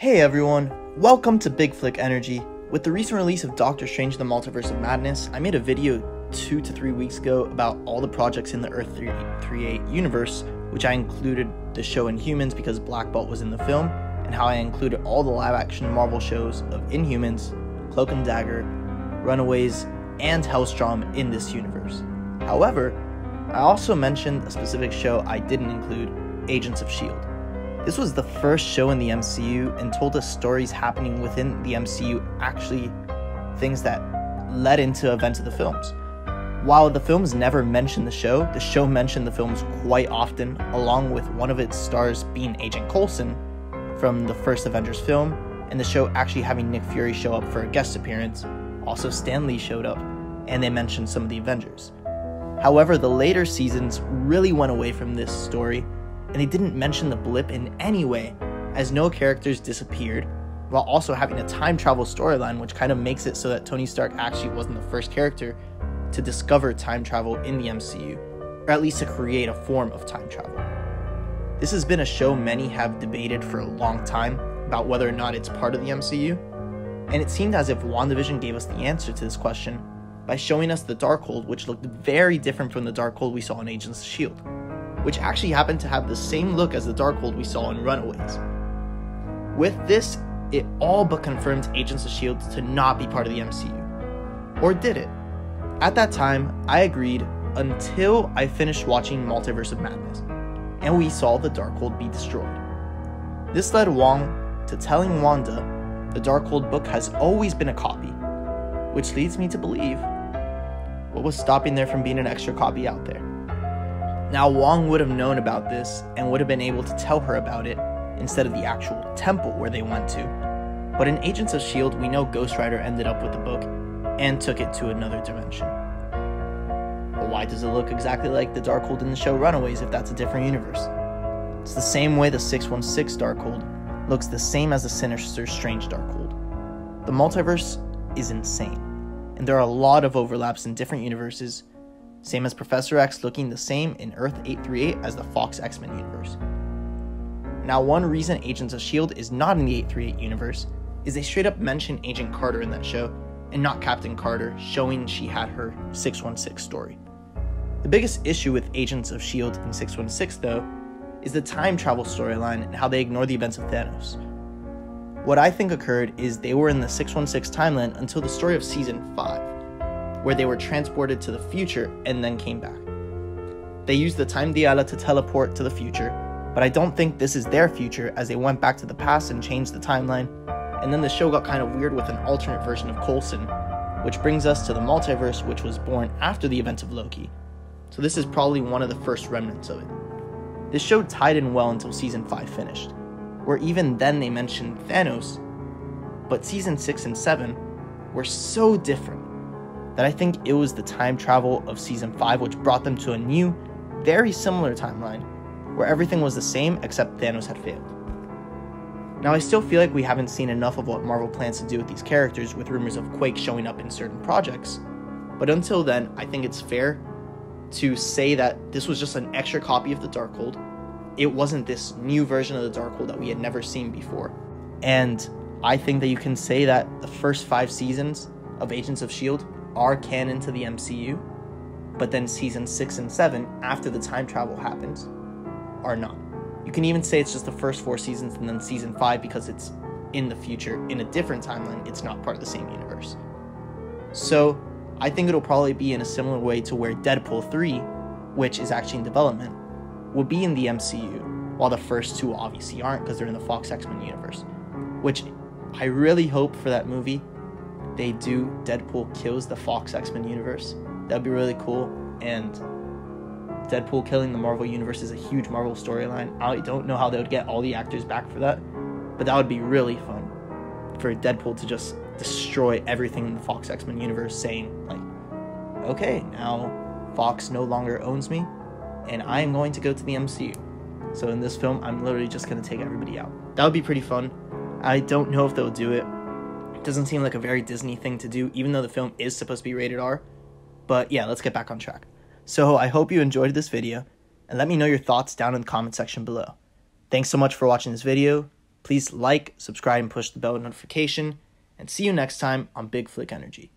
Hey everyone, welcome to Big Flick Energy. With the recent release of Doctor Strange in the Multiverse of Madness, I made a video 2 to 3 weeks ago about all the projects in the Earth-38 universe, which I included the show Inhumans because Black Bolt was in the film, and how I included all the live-action Marvel shows of Inhumans, Cloak and Dagger, Runaways, and Hellstrom in this universe. However, I also mentioned a specific show I didn't include, Agents of S.H.I.E.L.D. This was the first show in the MCU and told us stories happening within the MCU, actually things that led into events of the films. While the films never mentioned the show mentioned the films quite often, along with one of its stars being Agent Coulson from the first Avengers film, and the show actually having Nick Fury show up for a guest appearance. Also, Stan Lee showed up, and they mentioned some of the Avengers. However, the later seasons really went away from this story, and they didn't mention the blip in any way, as no characters disappeared, while also having a time travel storyline, which kind of makes it so that Tony Stark actually wasn't the first character to discover time travel in the MCU, or at least to create a form of time travel. This has been a show many have debated for a long time about whether or not it's part of the MCU, and it seemed as if WandaVision gave us the answer to this question by showing us the Darkhold, which looked very different from the Darkhold we saw in Agents of S.H.I.E.L.D., which actually happened to have the same look as the Darkhold we saw in Runaways. With this, it all but confirmed Agents of S.H.I.E.L.D. to not be part of the MCU. Or did it? At that time, I agreed until I finished watching Multiverse of Madness, and we saw the Darkhold be destroyed. This led Wong to telling Wanda the Darkhold book has always been a copy, which leads me to believe what was stopping there from being an extra copy out there. Now, Wong would have known about this and would have been able to tell her about it instead of the actual temple where they went to. But in Agents of S.H.I.E.L.D., we know Ghost Rider ended up with the book and took it to another dimension. But why does it look exactly like the Darkhold in the show Runaways if that's a different universe? It's the same way the 616 Darkhold looks the same as the Sinister Strange Darkhold. The multiverse is insane, and there are a lot of overlaps in different universes, same as Professor X looking the same in Earth-838 as the Fox X-Men universe. Now, one reason Agents of S.H.I.E.L.D. is not in the 838 universe is they straight up mention Agent Carter in that show, and not Captain Carter, showing she had her 616 story. The biggest issue with Agents of S.H.I.E.L.D. and 616, though, is the time travel storyline and how they ignore the events of Thanos. What I think occurred is they were in the 616 timeline until the story of Season 5. Where they were transported to the future and then came back. They used the time diala to teleport to the future, but I don't think this is their future as they went back to the past and changed the timeline, and then the show got kind of weird with an alternate version of Coulson, which brings us to the multiverse, which was born after the events of Loki, so this is probably one of the first remnants of it. This show tied in well until Season 5 finished, where even then they mentioned Thanos, but Season 6 and 7 were so different that I think it was the time travel of Season 5 which brought them to a new, very similar timeline, where everything was the same except Thanos had failed. Now, I still feel like we haven't seen enough of what Marvel plans to do with these characters, with rumors of Quake showing up in certain projects, but until then, I think it's fair to say that this was just an extra copy of the Darkhold. It wasn't this new version of the Darkhold that we had never seen before, and I think that you can say that the first 5 seasons of Agents of S.H.I.E.L.D. are canon to the MCU, but then Season 6 and 7, after the time travel happens, are not. You can even say it's just the first 4 seasons and then Season 5 because it's in the future, in a different timeline, it's not part of the same universe. So, I think it'll probably be in a similar way to where Deadpool 3, which is actually in development, will be in the MCU, while the first 2 obviously aren't because they're in the Fox X-Men universe, which I really hope for that movie. They do Deadpool kills the Fox X-Men universe. That'd be really cool, and Deadpool killing the Marvel universe is a huge Marvel storyline. I don't know how they would get all the actors back for that, but that would be really fun for Deadpool to just destroy everything in the Fox X-Men universe, saying like, okay, now Fox no longer owns me and I am going to go to the MCU. So in this film, I'm literally just going to take everybody out. That would be pretty fun. I don't know if they'll do it. Doesn't seem like a very Disney thing to do, even though the film is supposed to be rated R. But yeah, let's get back on track. So I hope you enjoyed this video, and let me know your thoughts down in the comment section below. Thanks so much for watching this video. Please like, subscribe, and push the bell notification. And see you next time on Big Flick Energy.